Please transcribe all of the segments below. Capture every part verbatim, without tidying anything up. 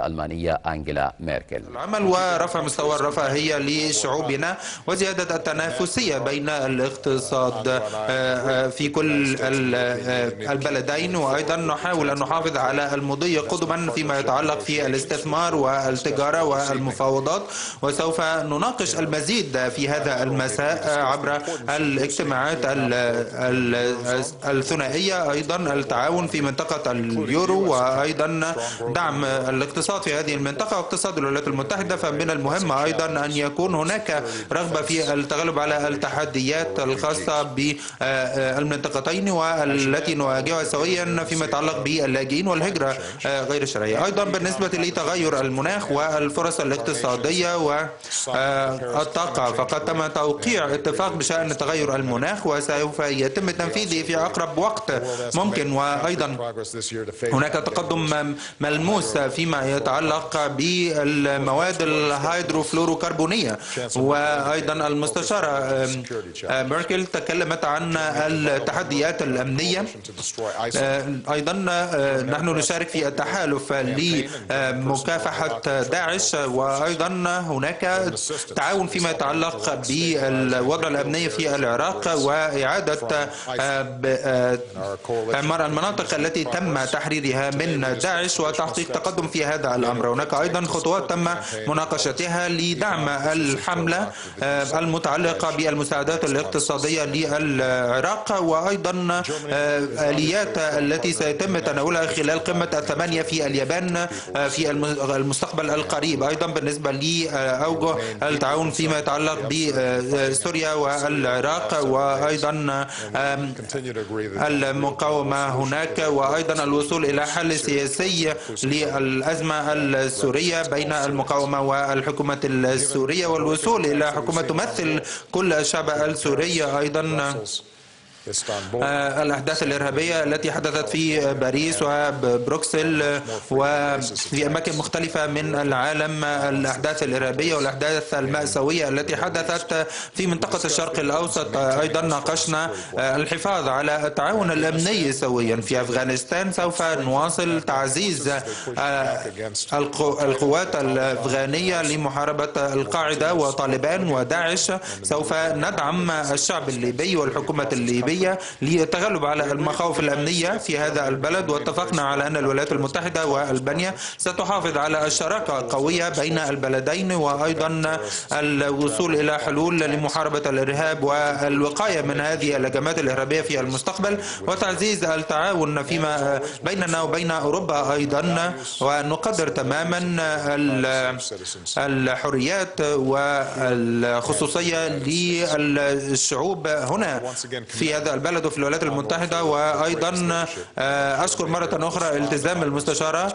الألمانية أنجيلا ميركل. العمل ورفع مستوى الرفاهية لشعوبنا وزيادة التنافسية بين الاقتصاد في كل البلدين، وأيضا نحاول أن نحافظ على المضي قدما فيما يتعلق في الاستثمار والتجارة والمفاوضات، وسوف نناقش المزيد في هذا المساء عبر الاجتماعات الثنائية، أيضا التعاون في منطقة اليورو وأيضا دعم الاقتصاد في هذه المنطقة واقتصاد الولايات المتحدة. فمن المهم أيضا أن يكون هناك رغبة في التغلب على التحديات الخاصة بالمنطقتين والتي نواجهها سويا فيما يتعلق باللاجئين والهجرة غير الشرعية. أيضا بالنسبة لتغير المناخ والفرص الاقتصادية والطاقة، فقد تم توقيع اتفاق بشأن تغير المناخ وسوف يتم تنفيذه في أقرب وقت ممكن، وأيضا هناك تقدم ملموس فيما يتعلق بالمواد الهيدروفلوروكربونية، وأيضا المستشارة ميركل تكلمت عن التحديات الأمنية. أيضا نحن نشارك في التحالف لمكافحة داعش، وأيضا هناك تعاون فيما يتعلق بالوضع الأمني في العراق وإعادة المناطق التي تم تحريرها من داعش وتحقيق تقدم في هذا الأمر. هناك أيضا خطوات تم مناقشتها لدعم الحملة المتعلقة بالمساعدات الاقتصادية للعراق، وأيضا آليات التي سيتم تناولها خلال قمة الثمانية في اليابان في المستقبل القريب. أيضا بالنسبة لأوجه التعاون فيما يتعلق بسوريا والعراق وأيضا المقاومة هناك، وأيضا الوصول إلى حل سياسي للأزمة السورية بين المقاومة والحكومة السورية والوصول إلى حكومة تمثل كل الشعب السوري. أيضا الأحداث الإرهابية التي حدثت في باريس وبروكسل وفي أماكن مختلفة من العالم، الأحداث الإرهابية والأحداث المأساوية التي حدثت في منطقة الشرق الأوسط. أيضا ناقشنا الحفاظ على التعاون الأمني سويا في أفغانستان، سوف نواصل تعزيز القوات الأفغانية لمحاربة القاعدة وطالبان وداعش، سوف ندعم الشعب الليبي والحكومة الليبية للتغلب على المخاوف الأمنية في هذا البلد. واتفقنا على أن الولايات المتحدة وألبانيا ستحافظ على الشراكة القوية بين البلدين، وأيضا الوصول إلى حلول لمحاربة الإرهاب والوقاية من هذه الهجمات الإرهابية في المستقبل، وتعزيز التعاون فيما بيننا وبين أوروبا. أيضا ونقدر تماما الحريات والخصوصية للشعوب هنا في هذا البلد وفي الولايات المتحدة. وأيضا أشكر مرة أخرى التزام المستشارة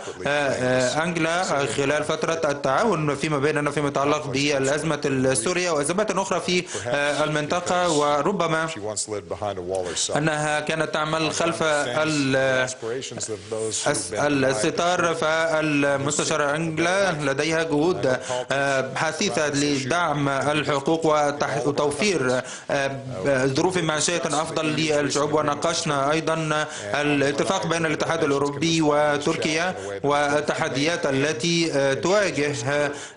أنجلا خلال فترة التعاون فيما بيننا فيما يتعلق بالأزمة السورية وأزمات أخرى في المنطقة، وربما أنها كانت تعمل خلف الستار، فالمستشارة أنجلا لديها جهود حثيثة لدعم الحقوق وتوفير ظروف معيشية أفضل للشعوب. وناقشنا أيضا الاتفاق بين الاتحاد الأوروبي وتركيا والتحديات التي تواجه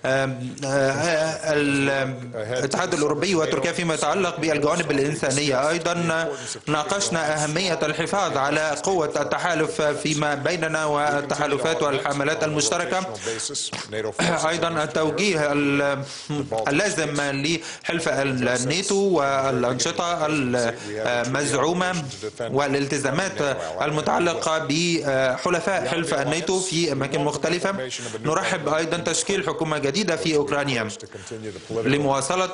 الاتحاد الأوروبي وتركيا فيما يتعلق بالجوانب الإنسانية. أيضا ناقشنا أهمية الحفاظ على قوة التحالف فيما بيننا والتحالفات والحملات المشتركة، أيضا التوجيه اللازم لحلف الناتو والأنشطة مزعومة والالتزامات المتعلقة بحلفاء حلف الناتو في أماكن مختلفة. نرحب أيضا تشكيل حكومة جديدة في أوكرانيا لمواصلة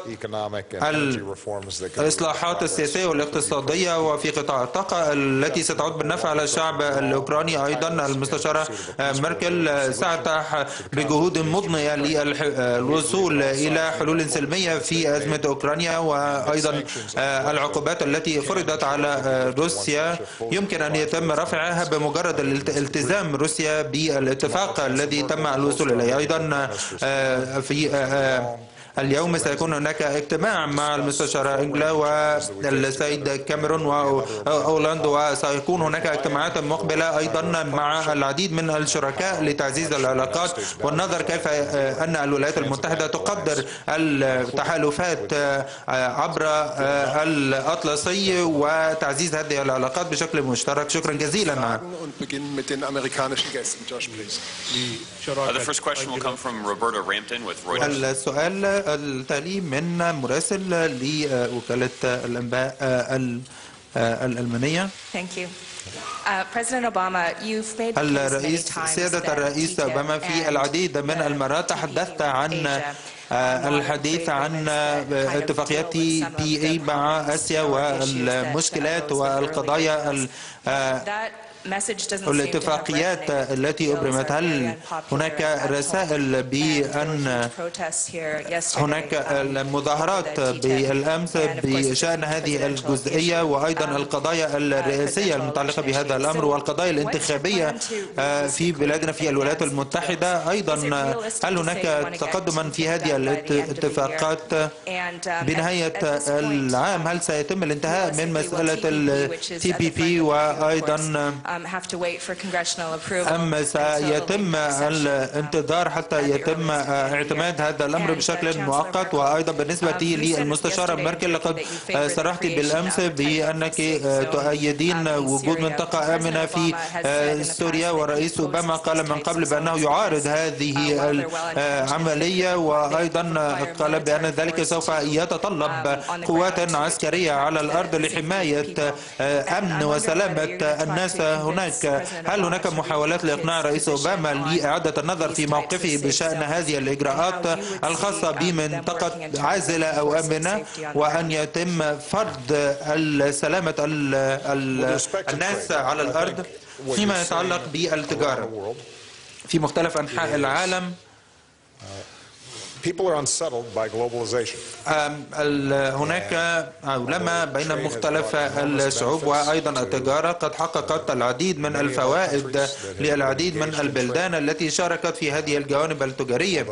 الإصلاحات السياسية والاقتصادية وفي قطاع الطاقة التي ستعود بالنفع على الشعب الأوكراني. أيضا المستشارة ميركل ساعتها بجهود مضنية للوصول إلى حلول سلمية في أزمة أوكرانيا، وأيضا العقوبات التي فرضت على روسيا يمكن أن يتم رفعها بمجرد التزام روسيا بالاتفاق الذي تم الوصول إليه. أيضا في اليوم سيكون هناك اجتماع مع المستشارة انجلا والسيد كاميرون وهولاند، وسيكون هناك اجتماعات مقبلة أيضا مع العديد من الشركاء لتعزيز العلاقات والنظر كيف أن الولايات المتحدة تقدر التحالفات عبر الأطلسي وتعزيز هذه العلاقات بشكل مشترك. شكرا جزيلا. السؤال التالي من مراسل لوكالة الأنباء الألمانية. الرئيس سيادة الرئيس أوباما في العديد من المرات تحدثت عن الحديث عن اتفاقيات بي اي مع آسيا والمشكلات والقضايا والاتفاقيات التي أبرمت. هل هناك رسائل بأن هناك المظاهرات بالأمس بشأن هذه الجزئية وأيضا القضايا الرئاسية المتعلقة بهذا الأمر والقضايا الانتخابية في بلادنا في الولايات المتحدة أيضا؟ هل هناك تقدما في هذه الاتفاقات؟ بنهاية العام هل سيتم الانتهاء من مسألة التي بي بي وأيضا أم سيتم الانتظار حتى يتم اعتماد هذا الأمر بشكل مؤقت؟ وأيضا بالنسبة للمستشارة ميركل، لقد صرحت بالأمس بأنك تؤيدين وجود منطقة آمنة في سوريا، والرئيس أوباما قال من قبل بأنه يعارض هذه العملية، وأيضا قال بأن ذلك سوف يتطلب قوات عسكرية على الأرض لحماية أمن وسلامة الناس هناك. هل هناك محاولات لإقناع الرئيس أوباما لإعادة النظر في موقفه بشأن هذه الإجراءات الخاصة بمنطقة عازلة أو آمنة، وأن يتم فرض سلامة الناس على الأرض فيما يتعلق بالتجارة في مختلف أنحاء العالم؟ هناك عولمة بين مختلف الشعوب، وأيضا التجارة قد حققت العديد من الفوائد للعديد من البلدان التي شاركت في هذه الجوانب التجارية.